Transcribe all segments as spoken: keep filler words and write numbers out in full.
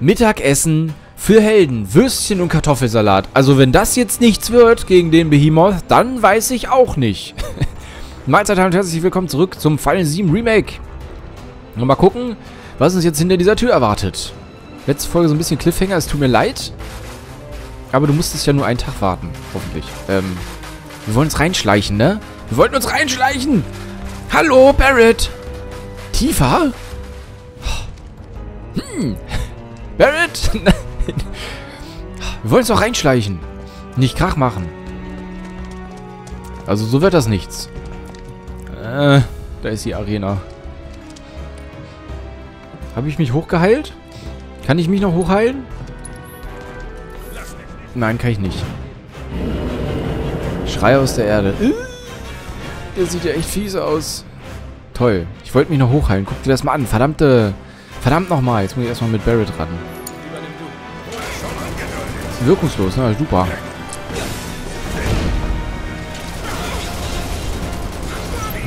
Mittagessen für Helden, Würstchen und Kartoffelsalat. Also wenn das jetzt nichts wird gegen den Behemoth, dann weiß ich auch nicht. Mahlzeit und herzlich willkommen zurück zum Final sieben Remake. Und mal gucken, was uns jetzt hinter dieser Tür erwartet. Letzte Folge so ein bisschen Cliffhanger, es tut mir leid. Aber du musstest ja nur einen Tag warten, hoffentlich. Ähm, wir wollen uns reinschleichen, ne? Wir wollten uns reinschleichen! Hallo, Barrett! Tifa? Hm... Barrett! Wir wollen uns doch reinschleichen. Nicht Krach machen. Also so wird das nichts. Äh, da ist die Arena. Habe ich mich hochgeheilt? Kann ich mich noch hochheilen? Nein, kann ich nicht. Schrei aus der Erde. Der sieht ja echt fies aus. Toll. Ich wollte mich noch hochheilen. Guck dir das mal an. Verdammte... Verdammt nochmal, jetzt muss ich erstmal mit Barrett ran. Wirkungslos, ne? Super.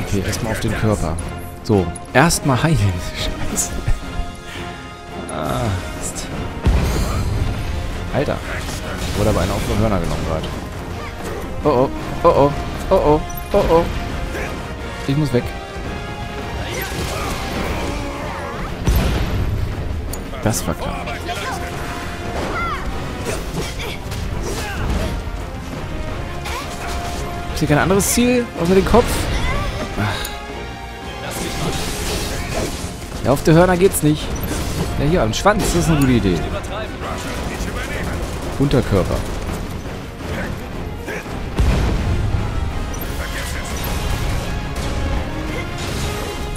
Okay, erstmal auf den Körper. So, erstmal heilen. Scheiße. Ah, Mist. Alter. Wurde aber einer auf den Hörner genommen gerade. Oh oh, oh oh, oh oh, oh oh. Ich muss weg. Das war klar. Ist hier kein anderes Ziel außer den Kopf? Ach. Ja, auf der Hörner geht's nicht. Ja, hier am Schwanz, das ist eine gute Idee. Unterkörper.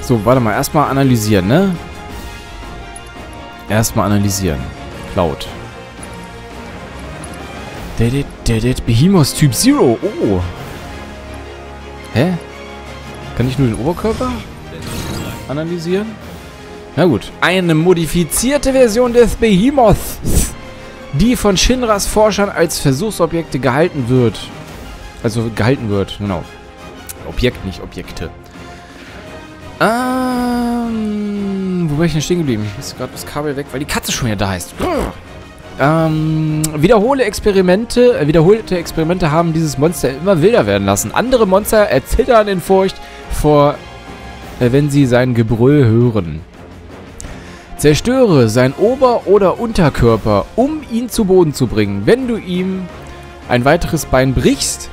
So, warte mal. Erstmal analysieren, ne? Erstmal analysieren. Cloud. Der, der, der, der Behemoth Typ Zero. Oh. Hä? Kann ich nur den Oberkörper analysieren? Na gut. Eine modifizierte Version des Behemoths, die von Shinras Forschern als Versuchsobjekte gehalten wird. Also gehalten wird, genau. Objekt, nicht Objekte. Ähm... Wo bin ich denn stehen geblieben? Ich muss gerade das Kabel weg, weil die Katze schon wieder da ist. Ähm, wiederhole Experimente, äh, wiederholte Experimente haben dieses Monster immer wilder werden lassen. Andere Monster erzittern in Furcht vor, äh, wenn sie sein Gebrüll hören. Zerstöre seinen Ober- oder Unterkörper, um ihn zu Boden zu bringen. Wenn du ihm ein weiteres Bein brichst,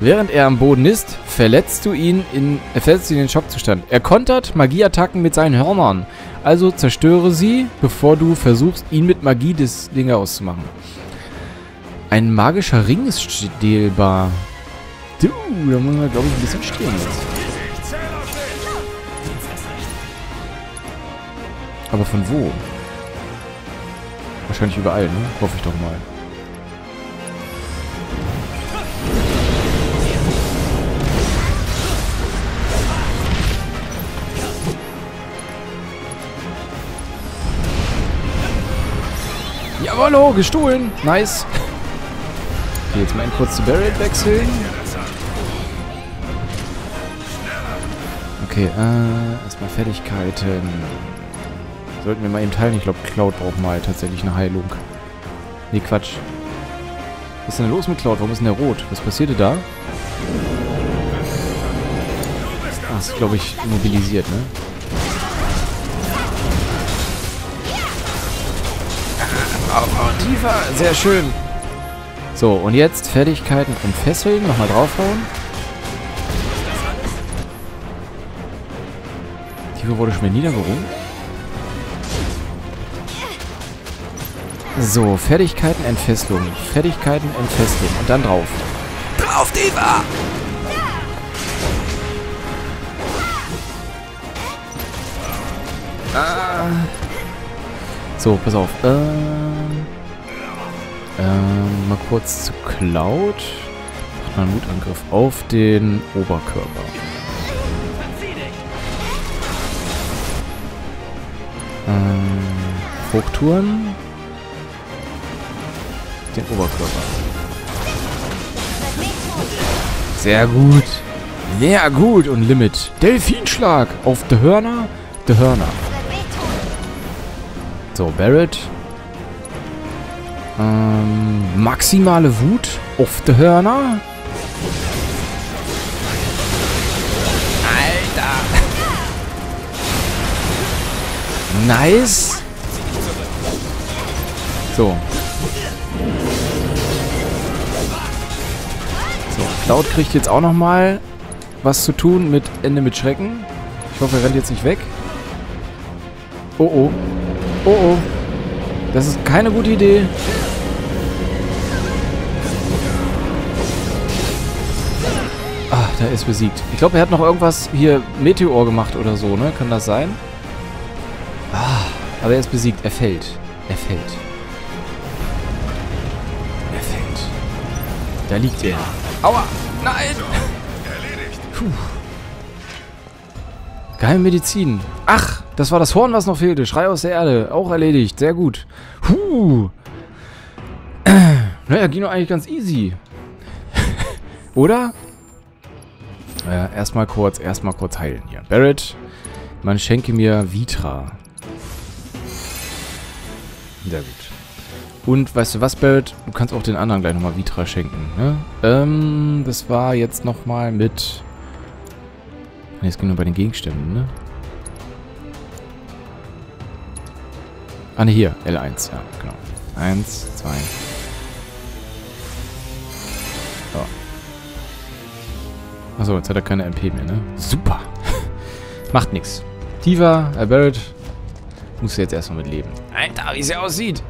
während er am Boden ist, verletzt du ihn in, äh, versetzt ihn in den Schockzustand. Er kontert Magieattacken mit seinen Hörnern. Also zerstöre sie, bevor du versuchst, ihn mit Magie des Ding auszumachen. Ein magischer Ring ist stehlbar. Du, da muss man, glaube ich, ein bisschen stehen jetzt. Aber von wo? Wahrscheinlich überall, ne? Hoffe ich doch mal. Jawollo, gestohlen. Nice. Okay, jetzt mal kurz zu Barrett wechseln. Okay, äh, erstmal Fertigkeiten. Sollten wir mal eben teilen. Ich glaube, Cloud braucht mal tatsächlich eine Heilung. Nee, Quatsch. Was ist denn los mit Cloud? Warum ist denn der rot? Was passierte da? Ach, ist, glaube ich, immobilisiert, ne? Oh, oh, tiefer, sehr schön. So, und jetzt Fertigkeiten und Fesseln. Nochmal draufhauen. Tifa wurde schon wieder niedergerungen. So, Fertigkeiten, Entfesselung. Fertigkeiten, Entfesselung. Und dann drauf. Drauf, Tifa! Ah. So, pass auf. Ähm, ähm, mal kurz zu Cloud. Macht mal einen Mutangriff auf den Oberkörper. Ähm, Hochtouren. Den Oberkörper. Sehr gut. Sehr gut. Und Limit. Delfinschlag auf die Hörner. Die Hörner. So, Barrett. Ähm, maximale Wut auf die Hörner. Alter. Nice. So. So, Cloud kriegt jetzt auch nochmal was zu tun mit Ende mit Schrecken. Ich hoffe, er rennt jetzt nicht weg. Oh oh. Oh oh. Das ist keine gute Idee. Ah, da ist besiegt. Ich glaube, er hat noch irgendwas hier Meteor gemacht oder so, ne? Kann das sein? Ah, aber er ist besiegt. Er fällt. Er fällt. Da liegt er. Aua! Nein! Puh. Geheime Medizin. Ach, das war das Horn, was noch fehlte. Schrei aus der Erde. Auch erledigt. Sehr gut. Huh. Naja, ging doch eigentlich ganz easy. Oder? Naja, erstmal kurz, erstmal kurz heilen hier. Barrett, man schenke mir Vitra. Sehr gut. Und weißt du was, Barrett? Du kannst auch den anderen gleich nochmal Vitra schenken, ne? Ähm, das war jetzt nochmal mit... Ne, es ging nur bei den Gegenständen, ne? Ah, ne, hier. L eins, ja, genau. eins, zwei. So. Achso, jetzt hat er keine M P mehr, ne? Super. Macht nichts. Tifa, äh, Barrett. Muss jetzt erstmal mit leben. Alter, wie sie aussieht.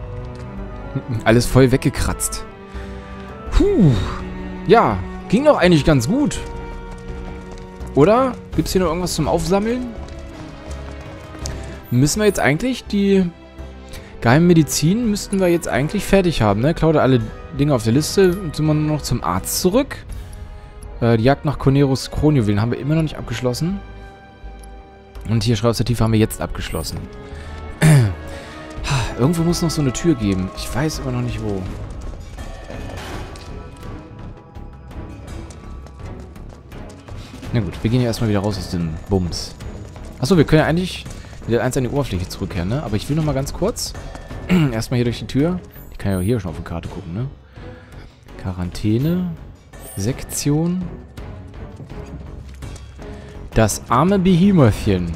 Alles voll weggekratzt. Puh. Ja, ging doch eigentlich ganz gut. Oder? Gibt's hier noch irgendwas zum Aufsammeln? Müssen wir jetzt eigentlich die geheimen Medizin müssten wir jetzt eigentlich fertig haben, ne? Claude alle Dinge auf der Liste. Jetzt sind wir nur noch zum Arzt zurück. Äh, die Jagd nach Corneros Kronjuwelen haben wir immer noch nicht abgeschlossen. Und hier Schreibs der Tiefe haben wir jetzt abgeschlossen. Irgendwo muss es noch so eine Tür geben. Ich weiß aber noch nicht wo. Na gut, wir gehen ja erstmal wieder raus aus dem Bums. Achso, wir können ja eigentlich wieder eins an die Oberfläche zurückkehren, ne? Aber ich will noch mal ganz kurz erstmal hier durch die Tür. Ich kann ja hier schon auf die Karte gucken, ne? Quarantäne. Sektion. Das arme Behemothchen.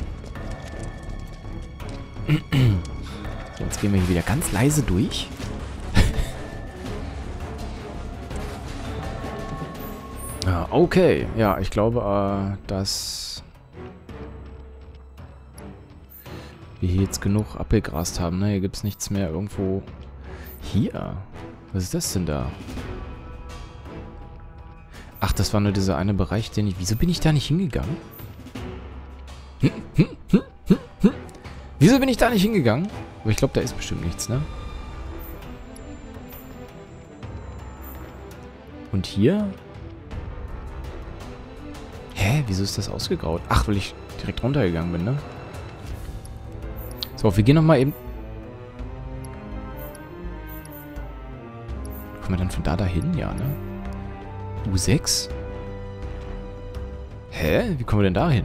Jetzt gehen wir hier wieder ganz leise durch. Ja, okay. Ja, ich glaube, äh, dass wir hier jetzt genug abgegrast haben. Ne? Hier gibt es nichts mehr irgendwo. Hier? Was ist das denn da? Ach, das war nur dieser eine Bereich, den ich... Wieso bin ich da nicht hingegangen? Hm, hm, hm, hm, hm. Wieso bin ich da nicht hingegangen? Aber ich glaube, da ist bestimmt nichts, ne? Und hier? Hä? Wieso ist das ausgegraut? Ach, weil ich direkt runtergegangen bin, ne? So, wir gehen nochmal eben... Kommen wir dann von da dahin? Ja, ne? U sechs? Hä? Wie kommen wir denn da hin?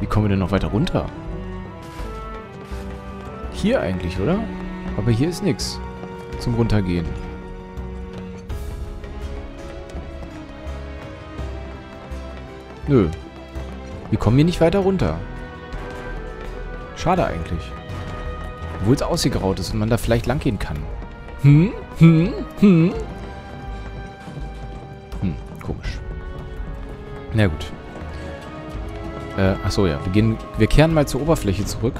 Wie kommen wir denn noch weiter runter? Hier eigentlich, oder? Aber hier ist nichts zum Runtergehen. Nö. Wir kommen hier nicht weiter runter. Schade eigentlich. Obwohl es ausgegraut ist und man da vielleicht lang gehen kann. Hm? Hm? Hm? Hm, komisch. Na gut. Äh, achso, ja. Wir gehen, wir kehren mal zur Oberfläche zurück.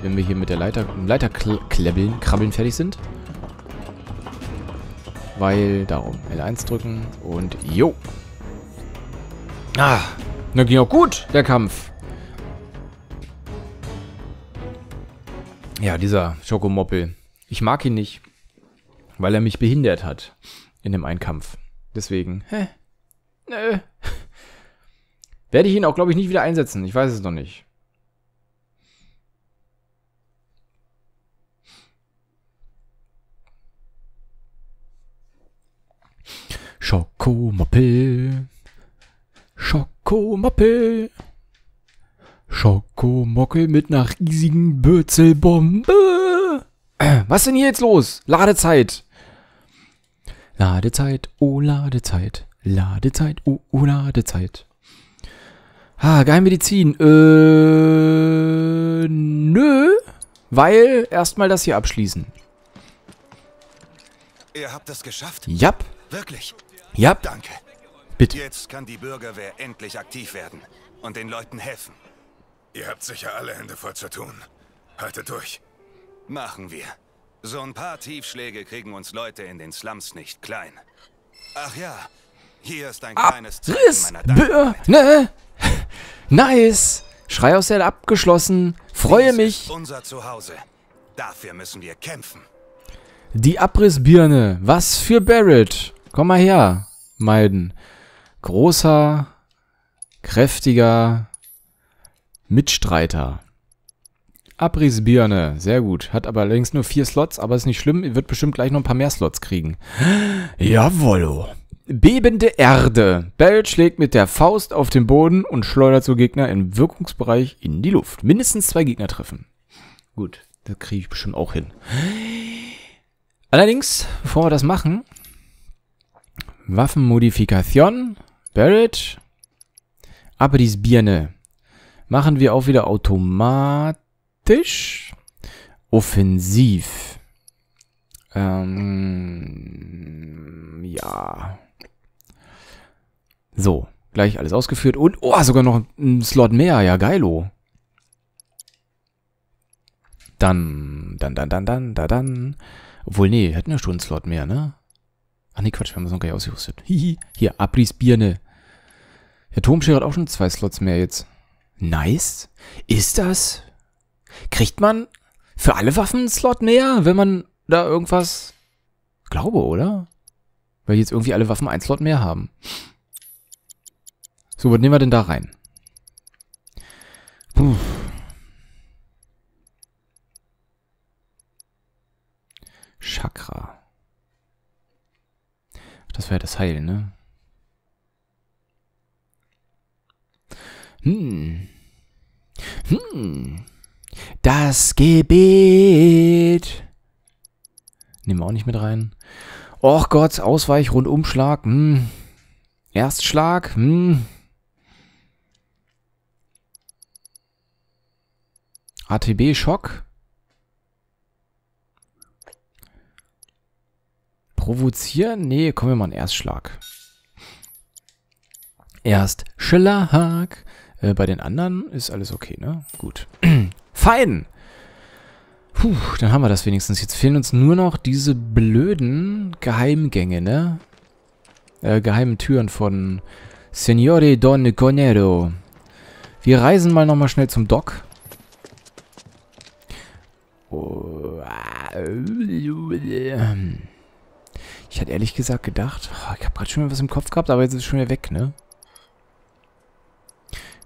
Wenn wir hier mit der Leiter, Leiter klebbeln, krabbeln fertig sind. Weil, darum, L eins drücken und jo. Ah, na ging auch gut, der Kampf. Ja, dieser Schokomoppel. Ich mag ihn nicht, weil er mich behindert hat in dem Einkampf. Deswegen, hä? Nö. Werde ich ihn auch, glaube ich, nicht wieder einsetzen. Ich weiß es noch nicht. Schokomoppel. Schokomoppel. Schokomockel mit einer riesigen Bürzelbombe. Was ist denn hier jetzt los? Ladezeit. Ladezeit, oh Ladezeit. Ladezeit, oh, oh Ladezeit. Ah, Geheimmedizin. Äh, nö. Weil erstmal das hier abschließen. Ihr habt es geschafft? Jap. Wirklich? Jap. Danke. Bitte. Jetzt kann die Bürgerwehr endlich aktiv werden und den Leuten helfen. Ihr habt sicher alle Hände voll zu tun. Haltet durch. Machen wir. So ein paar Tiefschläge kriegen uns Leute in den Slums nicht klein. Ach ja, hier ist ein Ab kleines Zeichen meiner Dankbarkeit. Ne? Nice. Schrei aus der abgeschlossen. Freue Dies mich. Ist unser Zuhause. Dafür müssen wir kämpfen. Die Abrissbirne. Was für Barrett. Komm mal her, Meiden. Großer, kräftiger Mitstreiter. Abrissbirne. Sehr gut. Hat aber längst nur vier Slots, aber ist nicht schlimm. Wird bestimmt gleich noch ein paar mehr Slots kriegen. Jawollo. Bebende Erde. Barrett schlägt mit der Faust auf den Boden und schleudert so Gegner im Wirkungsbereich in die Luft. Mindestens zwei Gegner treffen. Gut, das kriege ich bestimmt auch hin. Allerdings, bevor wir das machen, Waffenmodifikation, Barrett, Abrissbirne. Machen wir auch wieder automatisch offensiv. Ähm, ja. So, gleich alles ausgeführt und, oh, sogar noch ein Slot mehr, ja geilo. Dann, dann, dann, dann, dann, dann, dann. Obwohl, nee, hätten ja schon einen Slot mehr, ne? Ach nee, Quatsch, wir haben es noch gar nicht ausgerüstet. Hihi, hier, Abrissbirne. Der Turmschere hat auch schon zwei Slots mehr jetzt. Nice. Ist das? Kriegt man für alle Waffen einen Slot mehr, wenn man da irgendwas... Glaube, oder? Weil jetzt irgendwie alle Waffen einen Slot mehr haben. So, was nehmen wir denn da rein? Puh. Chakra. Das wäre ja das Heilen, ne? Hm. Hm. Das Gebet. Nehmen wir auch nicht mit rein. Och Gott, Ausweich, Rundumschlag. Hm. Erstschlag. Hm. A T B-Schock. Provozieren? Nee, kommen wir mal an Erstschlag. Erstschlag. Äh, bei den anderen ist alles okay, ne? Gut. Fein! Puh, dann haben wir das wenigstens. Jetzt fehlen uns nur noch diese blöden Geheimgänge, ne? Äh, geheimen Türen von Signore Don Corneo. Wir reisen mal nochmal schnell zum Dock. Oh, äh, ich hatte ehrlich gesagt gedacht, oh, ich habe gerade schon was im Kopf gehabt, aber jetzt ist es schon wieder weg, ne?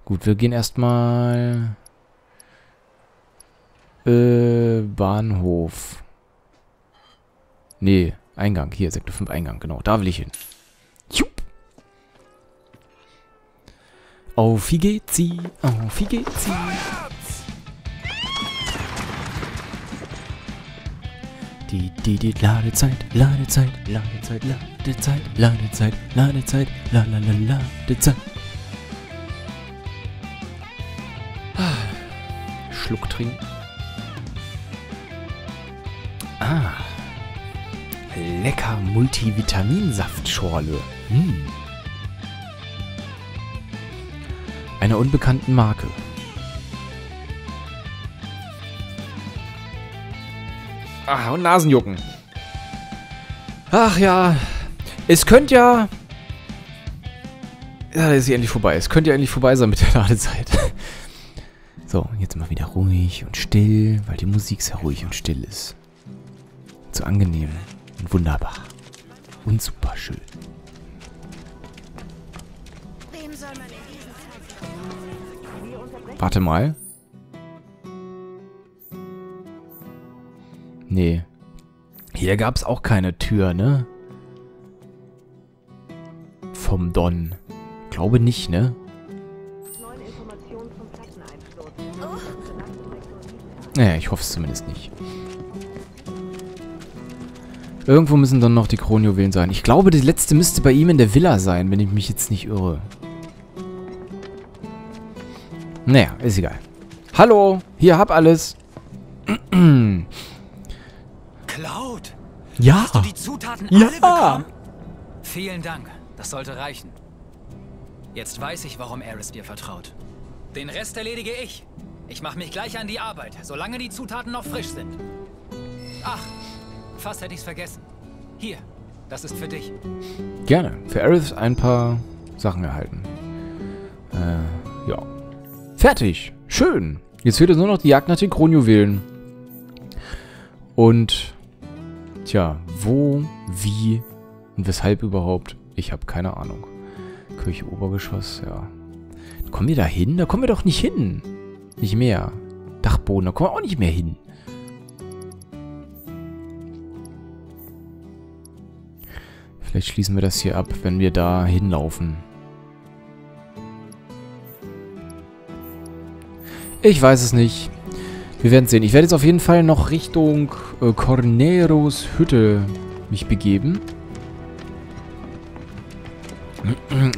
Gut, wir gehen erstmal... Äh, Bahnhof. Nee, Eingang. Hier, Sektor fünf Eingang, genau. Da will ich hin. Jupp. Auf wie geht's sie? Auf wie geht's sie? Die, die, die, Ladezeit, Ladezeit, Ladezeit, Ladezeit, Ladezeit, Ladezeit, la la la Ladezeit. Ah, Schluck trinken. Ah, lecker Multivitaminsaftschorle. Hm. Einer unbekannten Marke. Ach, und Nasenjucken. Ach ja. Es könnte ja... Ja, da ist sie endlich vorbei. Es könnte ja endlich vorbei sein mit der Ladezeit. So, jetzt mal wieder ruhig und still, weil die Musik sehr ruhig und still ist. So angenehm und wunderbar. Und super schön. Warte mal. Nee. Hier gab es auch keine Tür, ne? Vom Don. Glaube nicht, ne? Naja, ich hoffe es zumindest nicht. Irgendwo müssen dann noch die Kronjuwelen sein. Ich glaube, die letzte müsste bei ihm in der Villa sein, wenn ich mich jetzt nicht irre. Naja, ist egal. Hallo, hier, hab alles. Cloud! Ja! Hast du die Zutaten alle bekommen? Vielen Dank, das sollte reichen. Jetzt weiß ich, warum Aerith dir vertraut. Den Rest erledige ich. Ich mache mich gleich an die Arbeit, solange die Zutaten noch frisch sind. Ach, fast hätte ich's vergessen. Hier, das ist für dich. Gerne. Für Aerith ein paar Sachen erhalten. Äh, ja. Fertig. Schön. Jetzt fehlt nur noch die Jagd nach den Kronjuwelen. Und, tja, wo, wie und weshalb überhaupt? Ich habe keine Ahnung. Kirche Obergeschoss, ja. Kommen wir da hin? Da kommen wir doch nicht hin. Nicht mehr. Dachboden, da kommen wir auch nicht mehr hin. Vielleicht schließen wir das hier ab, wenn wir da hinlaufen. Ich weiß es nicht. Wir werden sehen. Ich werde jetzt auf jeden Fall noch Richtung äh, Corneros Hütte mich begeben.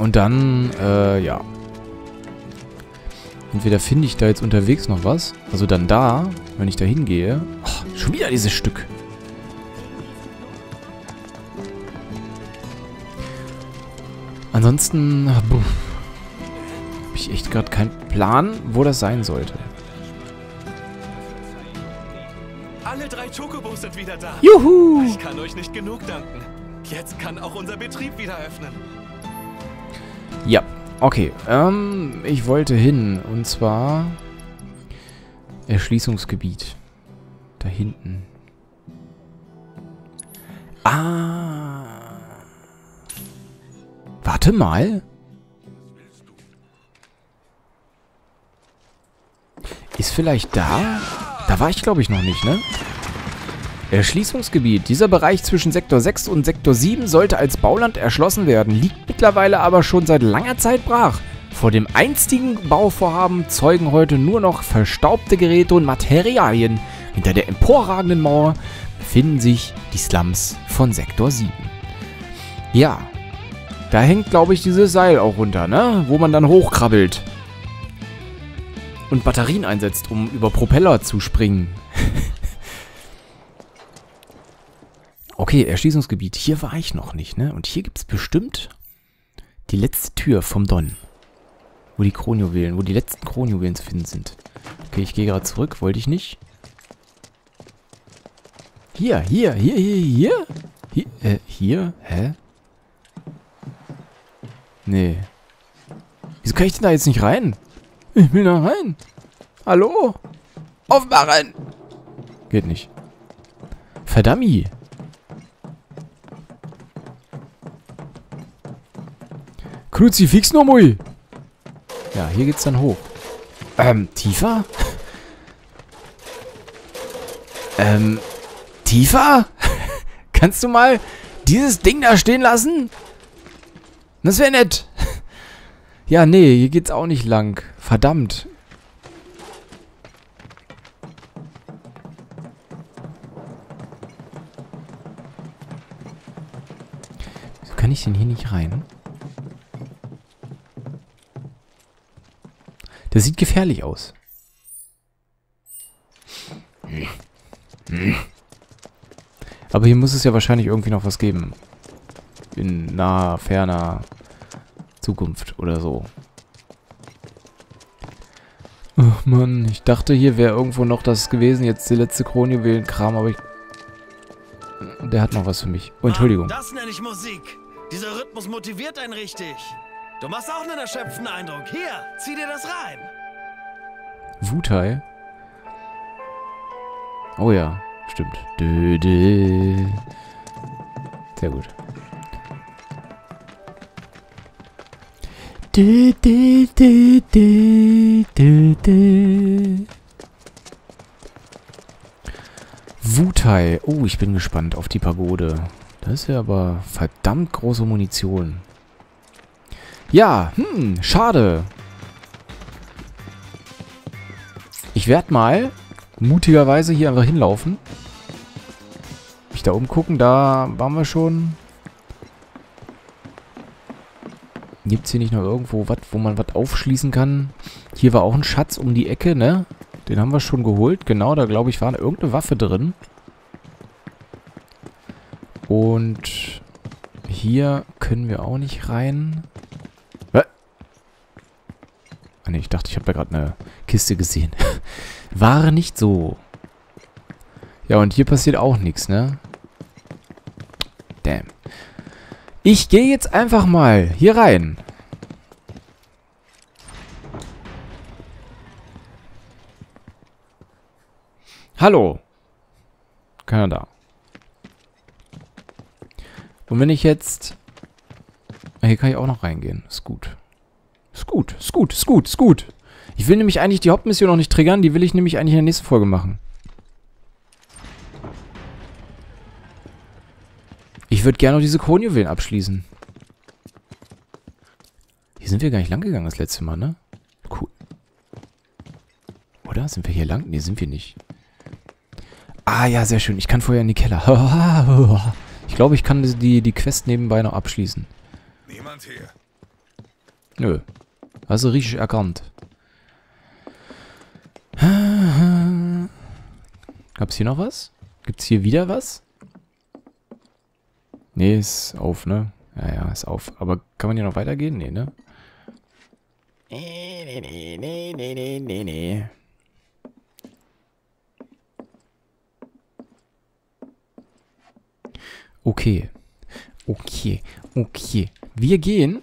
Und dann, äh, ja. Entweder finde ich da jetzt unterwegs noch was. Also dann da, wenn ich da hingehe. Oh, schon wieder dieses Stück. Ansonsten habe ich echt gerade keinen Plan, wo das sein sollte. Alle drei Chocobos sind wieder da. Juhu! Ich kann euch nicht genug danken. Jetzt kann auch unser Betrieb wieder öffnen. Ja. Okay, ähm, ich wollte hin, und zwar Erschließungsgebiet. Da hinten. Ah. Warte mal. Ist vielleicht da? Da war ich, glaube ich, noch nicht, ne? Erschließungsgebiet. Dieser Bereich zwischen Sektor sechs und Sektor sieben sollte als Bauland erschlossen werden, liegt mittlerweile aber schon seit langer Zeit brach. Vor dem einstigen Bauvorhaben zeugen heute nur noch verstaubte Geräte und Materialien. Hinter der emporragenden Mauer befinden sich die Slums von Sektor sieben. Ja, da hängt, glaube ich, dieses Seil auch runter, ne? Wo man dann hochkrabbelt. Und Batterien einsetzt, um über Propeller zu springen. Okay, Erschließungsgebiet. Hier war ich noch nicht, ne? Und hier gibt es bestimmt die letzte Tür vom Don. Wo die Kronjuwelen, wo die letzten Kronjuwelen zu finden sind. Okay, ich gehe gerade zurück. Wollte ich nicht. Hier, hier, hier, hier, hier. Hier, äh, hier? Hä? Nee. Wieso kann ich denn da jetzt nicht rein? Ich will da rein. Hallo? Aufmachen! Geht nicht. Verdammt! Kruzifix no mui. Ja, hier geht's dann hoch. Ähm, Tifa? ähm, Tifa? Kannst du mal dieses Ding da stehen lassen? Das wäre nett. Ja, nee, hier geht's auch nicht lang. Verdammt. Wieso kann ich denn hier nicht rein? Das sieht gefährlich aus. Aber hier muss es ja wahrscheinlich irgendwie noch was geben. In naher, ferner Zukunft oder so. Ach Mann, ich dachte, hier wäre irgendwo noch das gewesen. Jetzt die letzte Kronjuwelenkram, aber ich... Der hat noch was für mich. Oh, Entschuldigung. Das nenne ich Musik. Dieser Rhythmus motiviert einen richtig. Du machst auch einen erschöpften Eindruck. Hier, zieh dir das rein. Wutai? Oh ja, stimmt. Dö, dö. Sehr gut. Dö, dö, dö, dö, dö, dö. Wutai. Oh, ich bin gespannt auf die Pagode. Das ist ja aber verdammt große Munition. Ja, hm, schade. Ich werde mal mutigerweise hier einfach hinlaufen. Mich da umgucken, da waren wir schon. Gibt es hier nicht noch irgendwo was, wo man was aufschließen kann? Hier war auch ein Schatz um die Ecke, ne? Den haben wir schon geholt. Genau, da glaube ich, war irgendeine Waffe drin. Und hier können wir auch nicht rein. Hä? Ah ne, ich dachte, ich habe da gerade eine Kiste gesehen. War nicht so. Ja, und hier passiert auch nichts, ne? Damn. Ich gehe jetzt einfach mal hier rein. Hallo. Keiner da. Und wenn ich jetzt... Hier kann ich auch noch reingehen. Ist gut. Ist gut, ist gut, ist gut, ist gut. Ich will nämlich eigentlich die Hauptmission noch nicht triggern. Die will ich nämlich eigentlich in der nächsten Folge machen. Ich würde gerne noch diese Kronjuwelen abschließen. Hier sind wir gar nicht lang gegangen das letzte Mal, ne? Cool. Oder? Sind wir hier lang? Ne, sind wir nicht. Ah ja, sehr schön. Ich kann vorher in die Keller. Ich glaube, ich kann die, die Quest nebenbei noch abschließen. Niemand hier. Nö. Also richtig erkannt. Gab's hier noch was? Gibt's hier wieder was? Nee, ist auf, ne? Ja, ja, ist auf. Aber kann man hier noch weitergehen? Nee, ne? Nee, nee, nee, nee, nee, nee, nee. Okay. Okay, okay. Wir gehen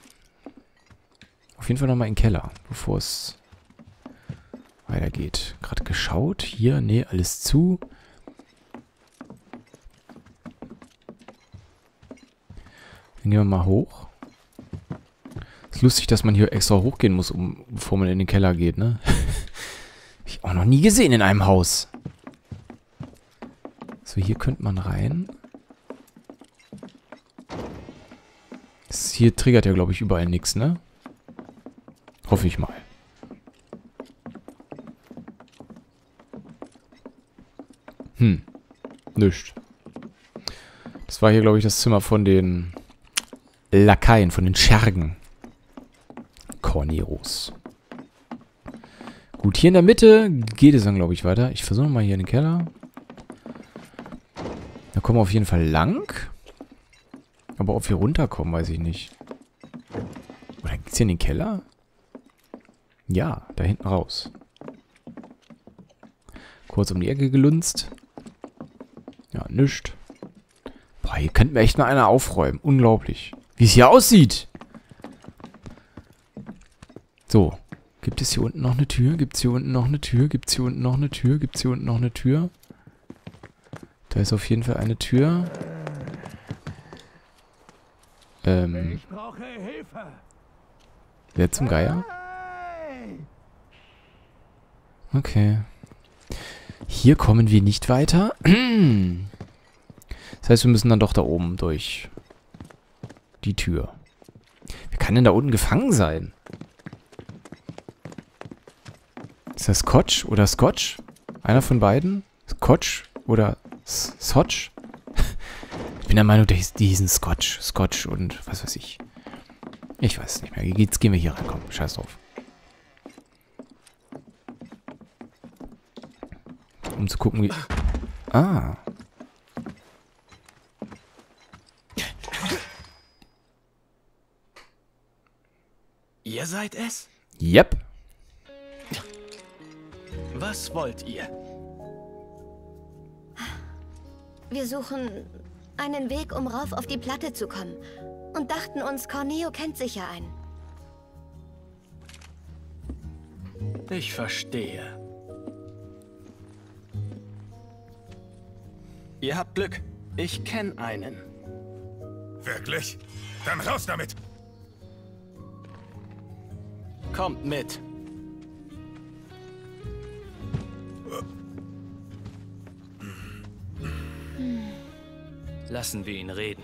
auf jeden Fall nochmal in den Keller, bevor es weitergeht. Gerade geschaut. Hier, nee, alles zu. Dann gehen wir mal hoch. Ist lustig, dass man hier extra hochgehen muss, um, bevor man in den Keller geht, ne? Hab ich auch noch nie gesehen in einem Haus. So, hier könnte man rein. Das hier triggert ja, glaube ich, überall nichts, ne? Hoffe ich mal. Hm. Nichts. Das war hier, glaube ich, das Zimmer von den... Lakaien, von den Schergen. Corneros. Gut, hier in der Mitte geht es dann, glaube ich, weiter. Ich versuche mal hier in den Keller. Da kommen wir auf jeden Fall lang. Aber ob wir runterkommen, weiß ich nicht. Oder geht es hier in den Keller? Ja, da hinten raus. Kurz um die Ecke gelunzt. Ja, nischt. Boah, hier könnten wir echt mal einer aufräumen. Unglaublich. Wie es hier aussieht. So. Gibt es hier unten noch eine Tür? Gibt es hier unten noch eine Tür? Gibt es hier unten noch eine Tür? Gibt es hier unten noch eine Tür? Da ist auf jeden Fall eine Tür. Ähm. Ich brauche Hilfe. Wer zum Geier? Okay. Hier kommen wir nicht weiter. Das heißt, wir müssen dann doch da oben durch. Die Tür. Wer kann denn da unten gefangen sein? Ist das Scotch oder Scotch? Einer von beiden? Scotch oder Scotch? Ich bin der Meinung, die hießen Scotch. Scotch und was weiß ich. Ich weiß es nicht mehr. Jetzt gehen wir hier rein. Komm, scheiß drauf. Um zu gucken, wie... Ah... Ihr seid es? Yep. Was wollt ihr? Wir suchen einen Weg, um rauf auf die Platte zu kommen. Und dachten uns, Corneo kennt sicher einen. Ich verstehe. Ihr habt Glück. Ich kenne einen. Wirklich? Dann raus damit! Kommt mit. Lassen wir ihn reden.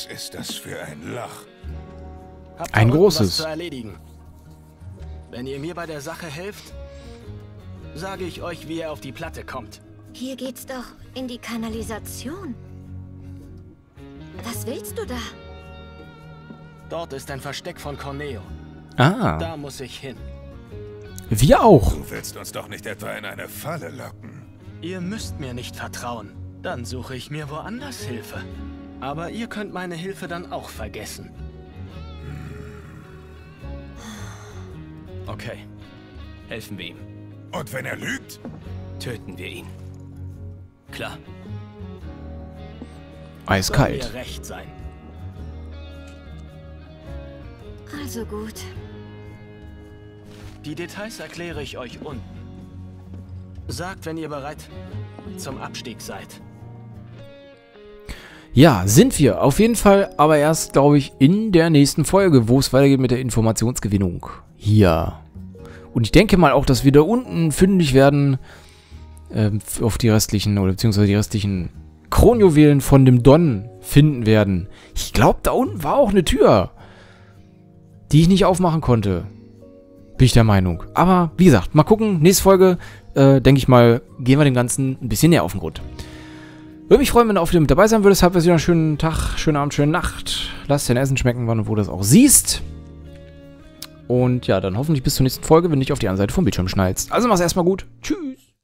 Was ist das für ein Loch? Habt ein großes. Zu erledigen. Wenn ihr mir bei der Sache helft, sage ich euch, wie ihr auf die Platte kommt. Hier geht's doch in die Kanalisation. Was willst du da? Dort ist ein Versteck von Corneo. Ah. Da muss ich hin. Wir auch. Du willst uns doch nicht etwa in eine Falle locken. Ihr müsst mir nicht vertrauen. Dann suche ich mir woanders Hilfe. Aber ihr könnt meine Hilfe dann auch vergessen. Okay. Helfen wir ihm. Und wenn er lügt? Töten wir ihn. Klar. Eiskalt. Soll mir recht sein. Also gut. Die Details erkläre ich euch unten. Sagt, wenn ihr bereit zum Abstieg seid. Ja, sind wir. Auf jeden Fall, aber erst, glaube ich, in der nächsten Folge, wo es weitergeht mit der Informationsgewinnung. Hier. Und ich denke mal auch, dass wir da unten fündig werden äh, auf die restlichen, oder beziehungsweise die restlichen Kronjuwelen von dem Don finden werden. Ich glaube, da unten war auch eine Tür, die ich nicht aufmachen konnte. Bin ich der Meinung. Aber wie gesagt, mal gucken. Nächste Folge, äh, denke ich mal, gehen wir dem Ganzen ein bisschen näher auf den Grund. Würde mich freuen, wenn du auf dem mit dabei sein würdest. Habt wieder einen schönen Tag, schönen Abend, schöne Nacht. Lass dir dein Essen schmecken, wann und wo du das auch siehst. Und ja, dann hoffentlich bis zur nächsten Folge, wenn du nicht auf die andere Seite vom Bildschirm schnallst. Also mach's erstmal gut. Tschüss.